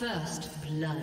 First blood.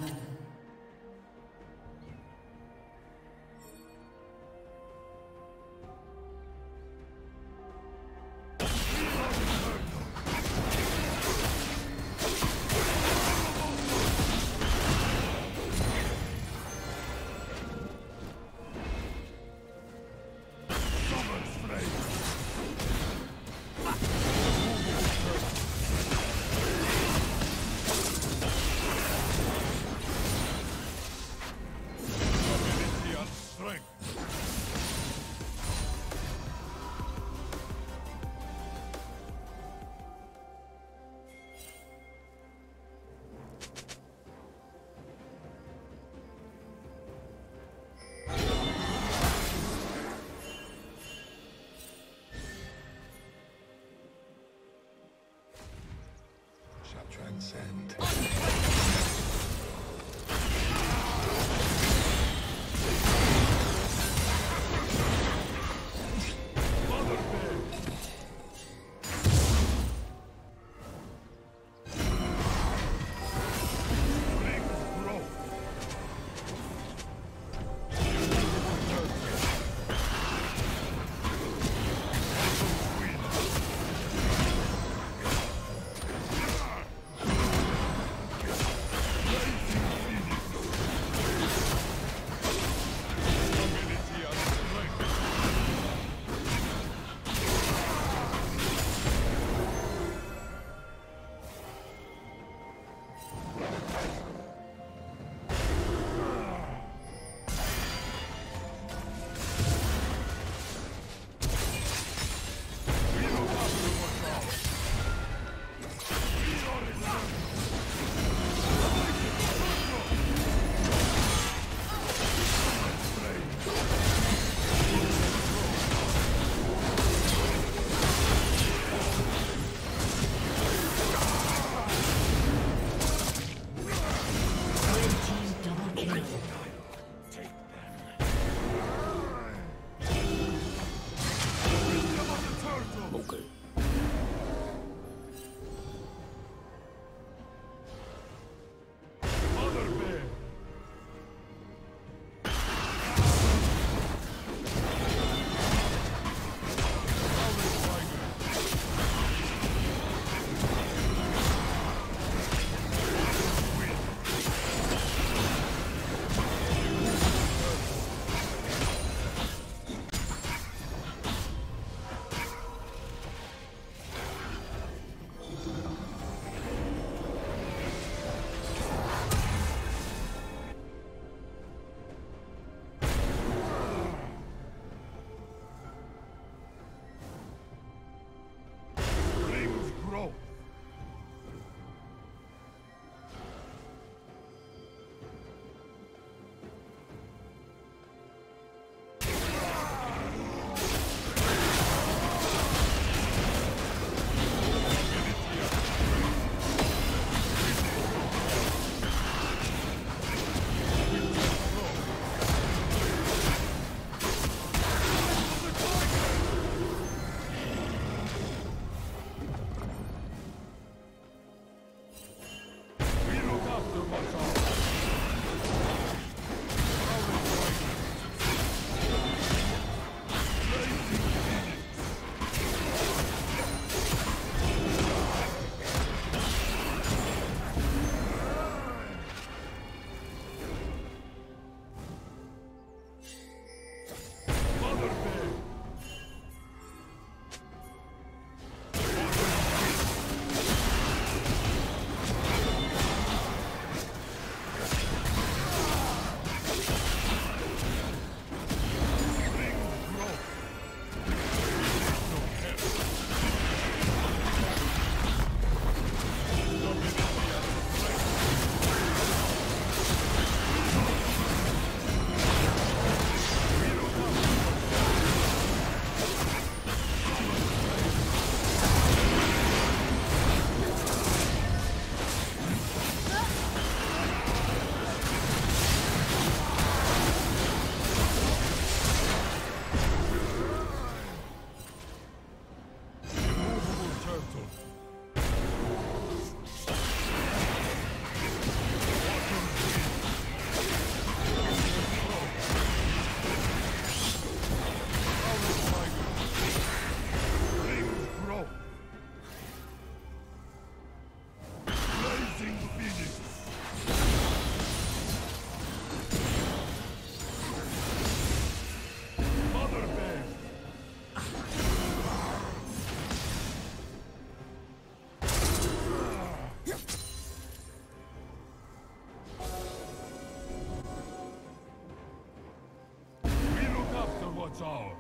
It's ours.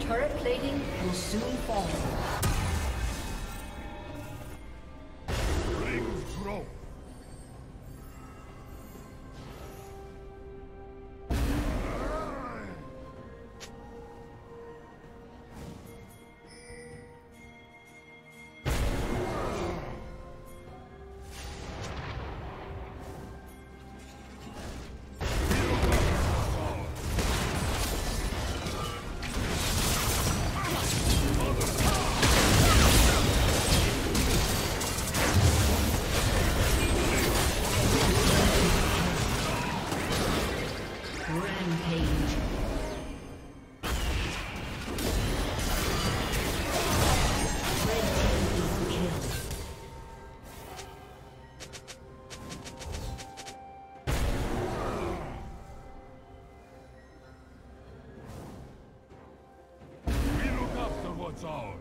Turret plating will soon fall. Mother. What's ours?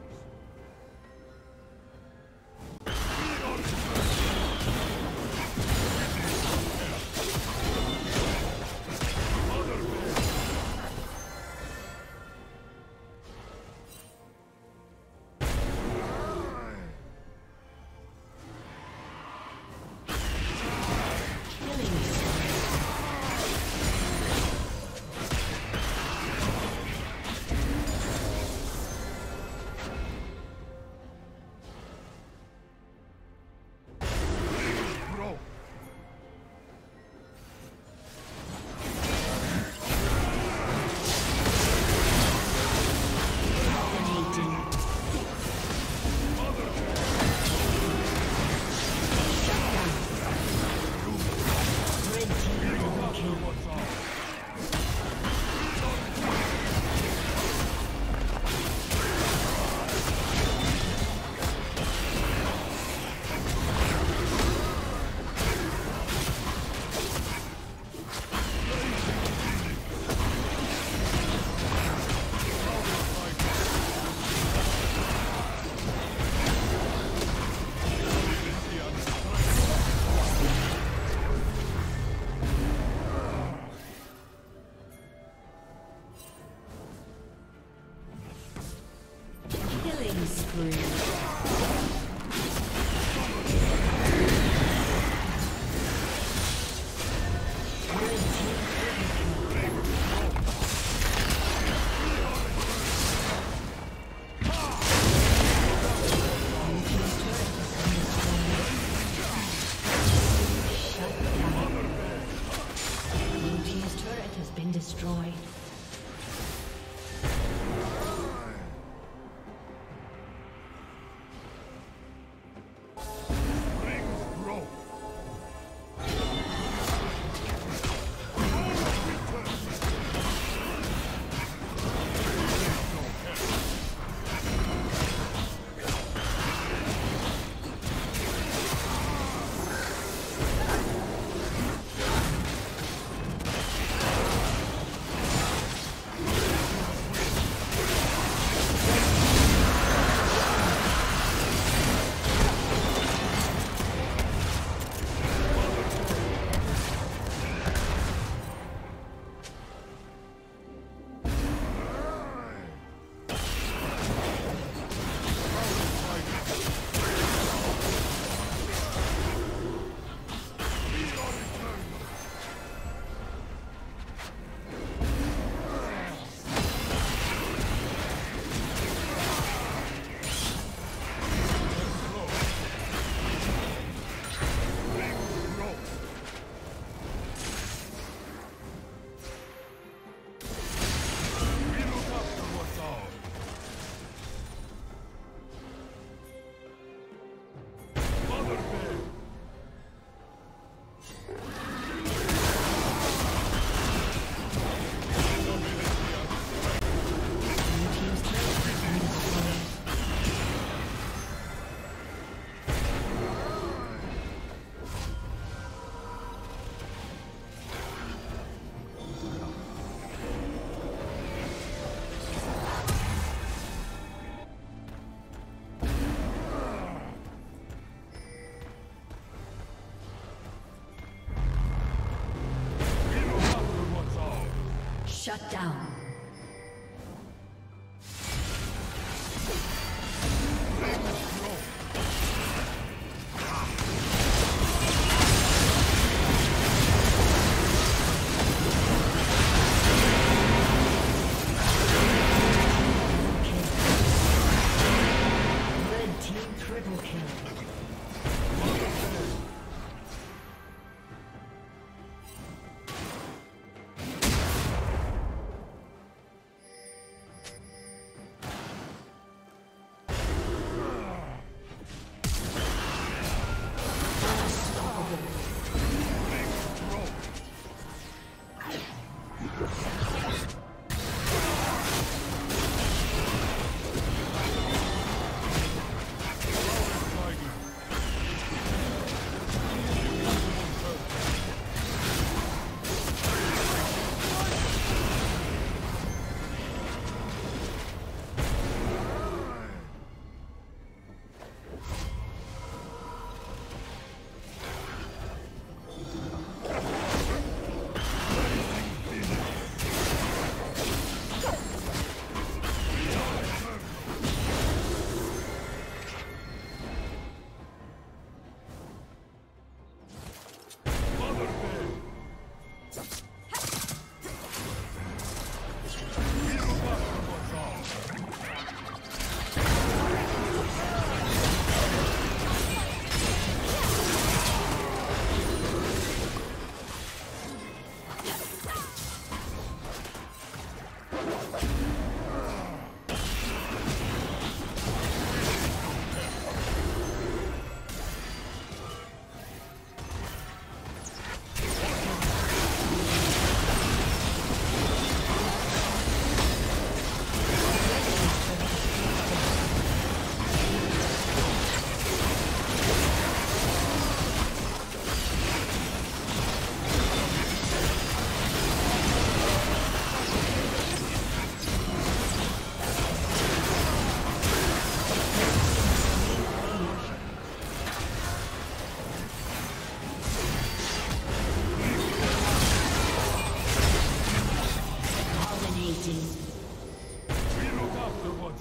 Shut down.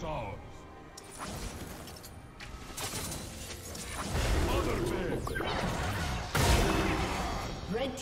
It's ours. Mother Red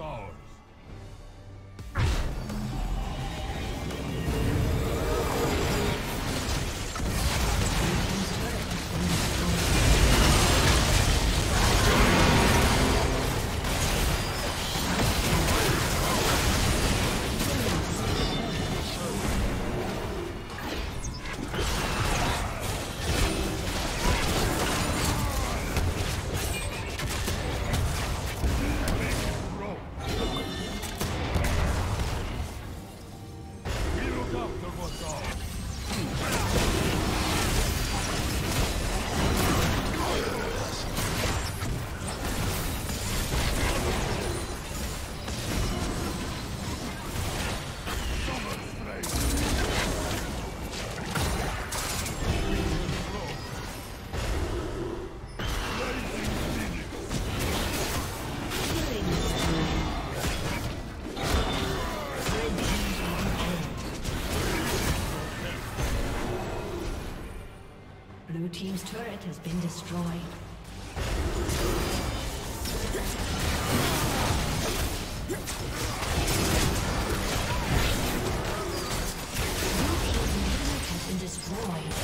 Ours. Blue Team's turret has been destroyed. Blue Team's turret has been destroyed.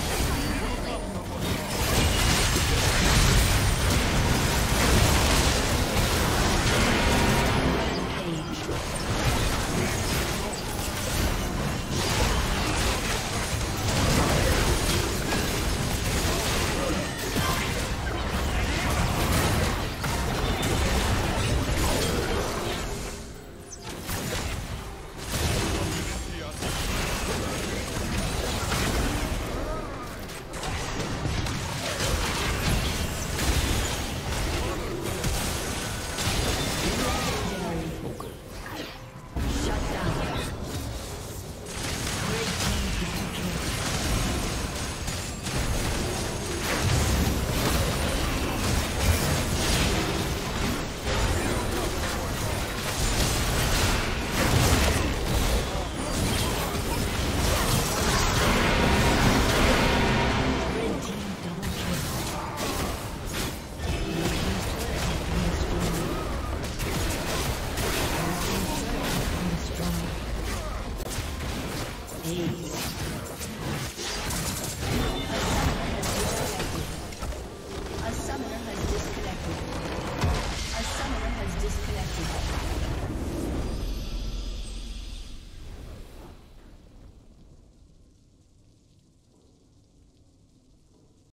Jeez.